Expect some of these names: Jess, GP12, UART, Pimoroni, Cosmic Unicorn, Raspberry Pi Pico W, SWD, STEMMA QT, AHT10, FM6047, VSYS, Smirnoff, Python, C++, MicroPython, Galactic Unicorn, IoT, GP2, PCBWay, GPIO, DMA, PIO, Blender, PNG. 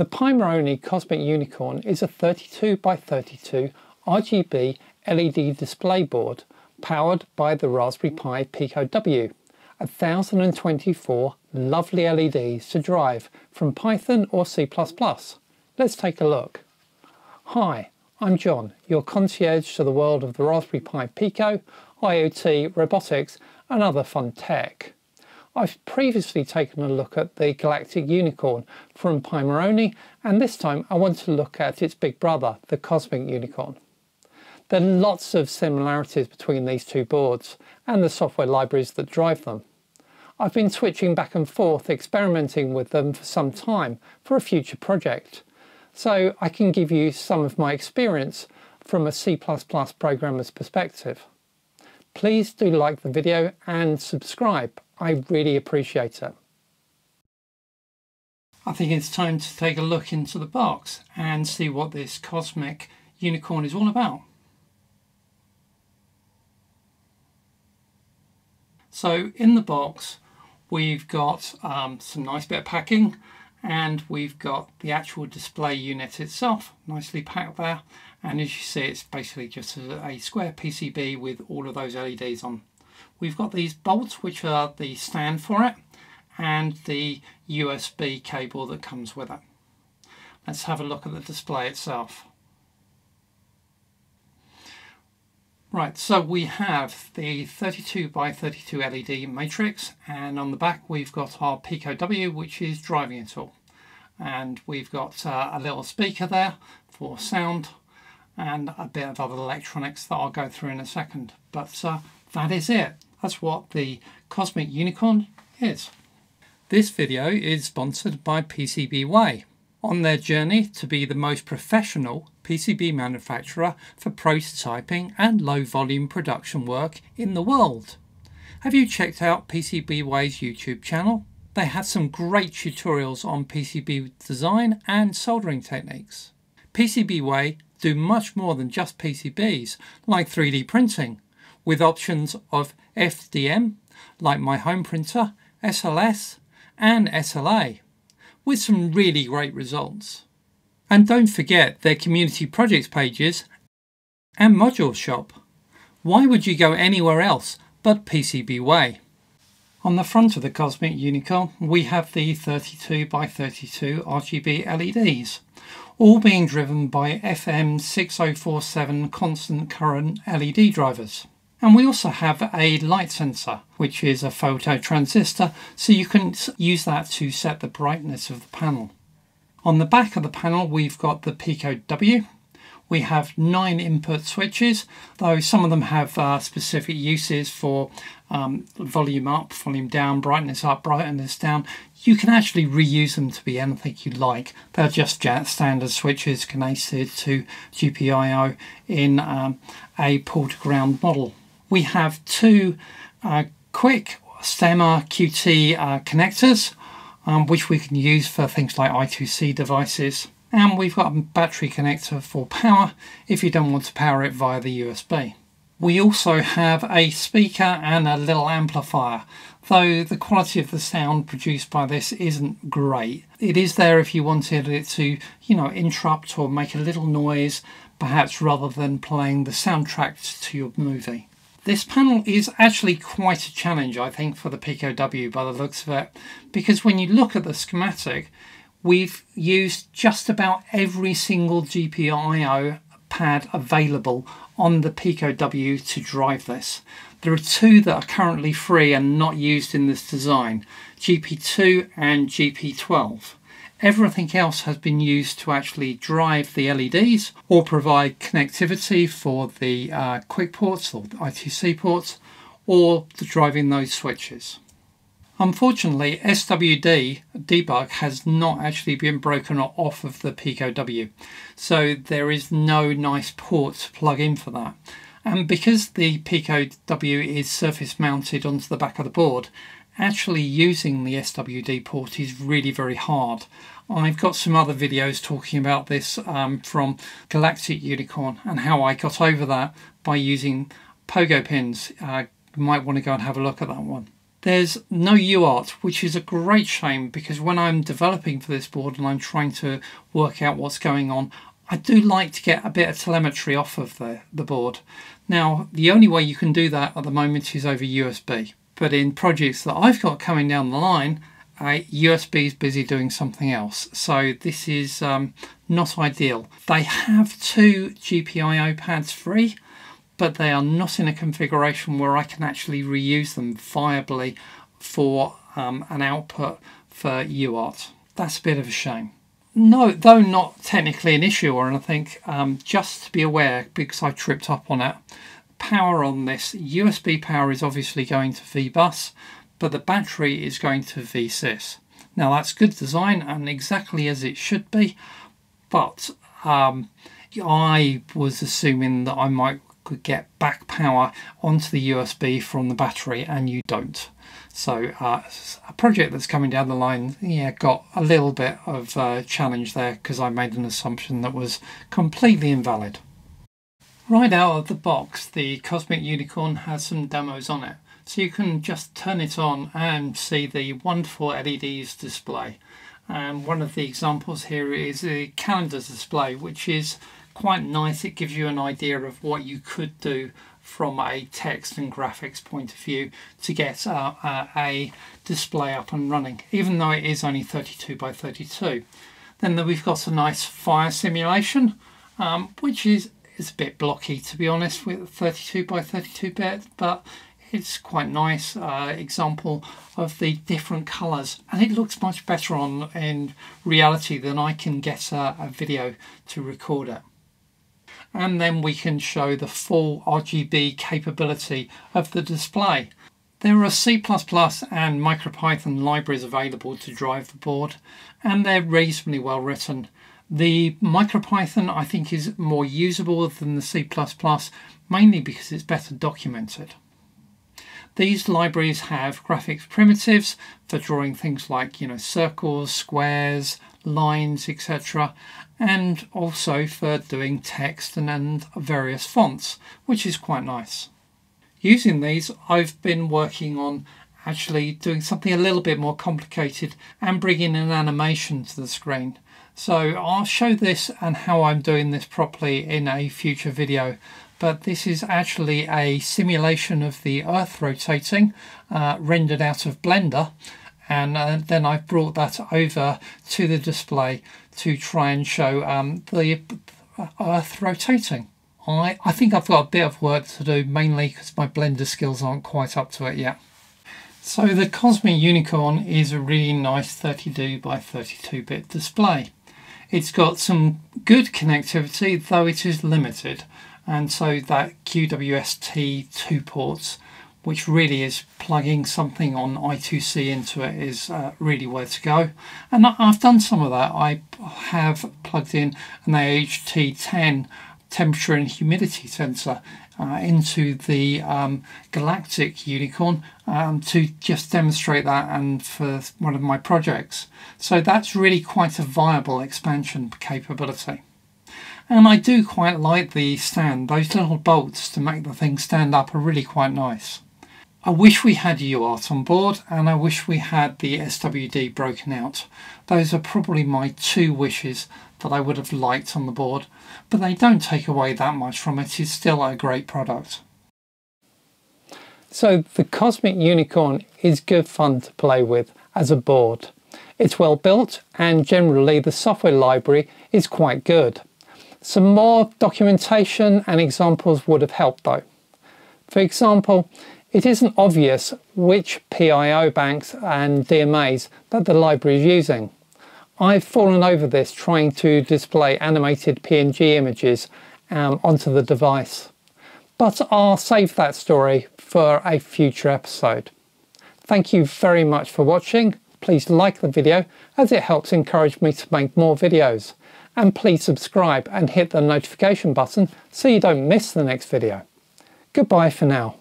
The Pimoroni Cosmic Unicorn is a 32 by 32 RGB LED display board powered by the Raspberry Pi Pico W. 1024 lovely LEDs to drive from Python or C++. Let's take a look. Hi, I'm John, your concierge to the world of the Raspberry Pi Pico, IoT, robotics and other fun tech. I've previously taken a look at the Galactic Unicorn from Pimoroni, and this time I want to look at its big brother, the Cosmic Unicorn. There are lots of similarities between these two boards and the software libraries that drive them. I've been switching back and forth experimenting with them for some time for a future project, so I can give you some of my experience from a C++ programmer's perspective. Please do like the video and subscribe, I really appreciate it. I think it's time to take a look into the box and see what this Cosmic Unicorn is all about. So in the box we've got some nice bit of packing, and we've got the actual display unit itself nicely packed there, and as you see it's basically just a square PCB with all of those LEDs on. We've got these bolts which are the stand for it and the USB cable that comes with it. Let's have a look at the display itself. Right, so we have the 32 by 32 LED matrix, and on the back we've got our Pico W, which is driving it all. And we've got a little speaker there for sound and a bit of other electronics that I'll go through in a second. But that is it. That's what the Cosmic Unicorn is. This video is sponsored by PCBWay. On their journey to be the most professional PCB manufacturer for prototyping and low volume production work in the world. Have you checked out PCBWay's YouTube channel? They have some great tutorials on PCB design and soldering techniques. PCBWay do much more than just PCBs, like 3D printing, with options of FDM, like my home printer, SLS and SLA. With some really great results. And don't forget their community projects pages and module shop. Why would you go anywhere else but PCBWay? On the front of the Cosmic Unicorn we have the 32 by 32 RGB LEDs, all being driven by FM6047 constant current LED drivers. And we also have a light sensor, which is a photo transistor, so you can use that to set the brightness of the panel. On the back of the panel we've got the Pico W. We have 9 input switches, though some of them have specific uses for volume up, volume down, brightness up, brightness down. You can actually reuse them to be anything you like. They're just standard switches connected to GPIO in a pull-to-ground model. We have 2 quick STEMMA QT connectors, which we can use for things like I2C devices. And we've got a battery connector for power if you don't want to power it via the USB. We also have a speaker and a little amplifier, though the quality of the sound produced by this isn't great. It is there if you wanted it to, you know, interrupt or make a little noise, perhaps rather than playing the soundtrack to your movie. This panel is actually quite a challenge, I think, for the Pico W by the looks of it, because when you look at the schematic, we've used just about every single GPIO pad available on the Pico W to drive this. There are 2 that are currently free and not used in this design, GP2 and GP12. Everything else has been used to actually drive the LEDs or provide connectivity for the quick ports or I2C ports, or the driving those switches. Unfortunately, SWD debug has not actually been broken off of the Pico W, so there is no nice port to plug in for that. And because the Pico W is surface mounted onto the back of the board, actually using the SWD port is really very hard. I've got some other videos talking about this from Galactic Unicorn and how I got over that by using pogo pins. You might want to go and have a look at that one. There's no UART, which is a great shame, because when I'm developing for this board and I'm trying to work out what's going on, I do like to get a bit of telemetry off of the board. Now, the only way you can do that at the moment is over USB. But in projects that I've got coming down the line, USB is busy doing something else. So this is not ideal. They have two GPIO pads free, but they are not in a configuration where I can actually reuse them viably for an output for UART. That's a bit of a shame. No, though not technically an issue or anything, just to be aware, because I tripped up on it. Power on this, USB power is obviously going to VBUS, but the battery is going to VSYS. Now that's good design and exactly as it should be, but I was assuming that I could get back power onto the USB from the battery, and you don't. So a project that's coming down the line, yeah, got a little bit of challenge there because I made an assumption that was completely invalid. Right out of the box, the Cosmic Unicorn has some demos on it. So you can just turn it on and see the wonderful LEDs display. And one of the examples here is a calendar display, which is quite nice. It gives you an idea of what you could do from a text and graphics point of view to get a display up and running, even though it is only 32 by 32. Then we've got a nice fire simulation, which is a bit blocky, to be honest, with 32 by 32 bit, but it's quite nice example of the different colours, and it looks much better on in reality than I can get a video to record it. And then we can show the full RGB capability of the display. There are C++ and MicroPython libraries available to drive the board, and they're reasonably well written. The MicroPython, I think, is more usable than the C++, mainly because it's better documented. These libraries have graphics primitives for drawing things like, you know, circles, squares, lines, etc., and also for doing text and various fonts, which is quite nice. Using these, I've been working on actually doing something a little bit more complicated and bringing an animation to the screen. So I'll show this and how I'm doing this properly in a future video. But this is actually a simulation of the Earth rotating, rendered out of Blender. And then I've brought that over to the display to try and show the Earth rotating. I think I've got a bit of work to do, mainly because my Blender skills aren't quite up to it yet. So the Cosmic Unicorn is a really nice 32 by 32 bit display. It's got some good connectivity, though it is limited. And so that QWST2 ports, which really is plugging something on I2C into it, is really where to go. And I've done some of that. I have plugged in an AHT10 temperature and humidity sensor into the Galactic Unicorn to just demonstrate that and for one of my projects. So that's really quite a viable expansion capability. And I do quite like the stand. Those little bolts to make the thing stand up are really quite nice. I wish we had UART on board, and I wish we had the SWD broken out. Those are probably my two wishes that I would have liked on the board, but they don't take away that much from it. It's still a great product. So the Cosmic Unicorn is good fun to play with as a board. It's well built, and generally the software library is quite good. Some more documentation and examples would have helped though. For example, it isn't obvious which PIO banks and DMAs that the library is using. I've fallen over this trying to display animated PNG images onto the device. But I'll save that story for a future episode. Thank you very much for watching. Please like the video, as it helps encourage me to make more videos. And please subscribe and hit the notification button so you don't miss the next video. Goodbye for now.